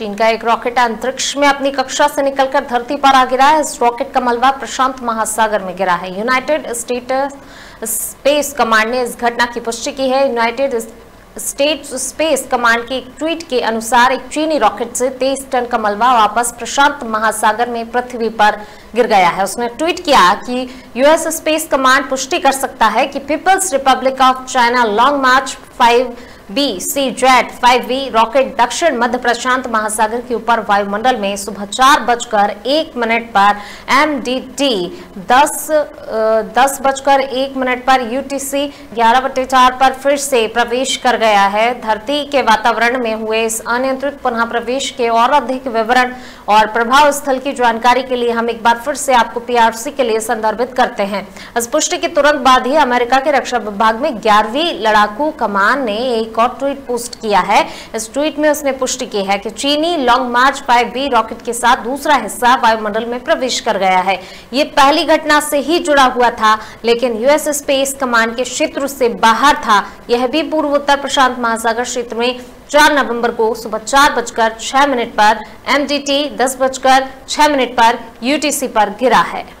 चीन का एक रॉकेट अंतरिक्ष में अपनी कक्षा से निकलकर धरती पर आ गिरा है। इस रॉकेट का मलबा प्रशांत महासागर में गिरा है। यूनाइटेड स्टेट्स स्पेस कमांड ने इस घटना की पुष्टि की है। यूनाइटेड स्टेट्स स्पेस कमांड के एक ट्वीट के अनुसार एक चीनी रॉकेट से 23 टन का मलबा वापस प्रशांत महासागर में पृथ्वी पर गिर गया है। उसने ट्वीट किया कि यूएस स्पेस कमांड पुष्टि कर सकता है कि People's Republic of China Long March 5B CZ-5B rocket दक्षिण मध्य प्रशांत महासागर के ऊपर वायुमंडल में सुबह 4:01 पर MDT 10:01 पर UTC 11/4 पर फिर से प्रवेश कर गया है। धरती के वातावरण में हुए इस अनियंत्रित पुनः प्रवेश के और अधिक विवरण और प्रभाव स्थल की जानकारी के लिए हम एक बार फिर से आपको PRC के लिए संदर्भित करते हैं। इस पुष्टि के तुरंत बाद ही अमेरिका के रक्षा विभाग में 11वीं लड़ाकू कमान ने एक और ट्वीट पोस्ट किया है। इस ट्वीट में उसने पुष्टि की है कि चीनी लॉन्ग मार्च 5B रॉकेट के साथ दूसरा हिस्सा वायुमंडल में प्रवेश कर गया है। ये पहली घटना से ही जुड़ा हुआ था, लेकिन यूएस स्पेस कमांड के क्षेत्र से बाहर था। यह भी पूर्वोत्तर प्रशांत महासागर क्षेत्र में 4 नवंबर को सुबह 4:06 पर MDT 10:06 पर UTC पर गिरा है।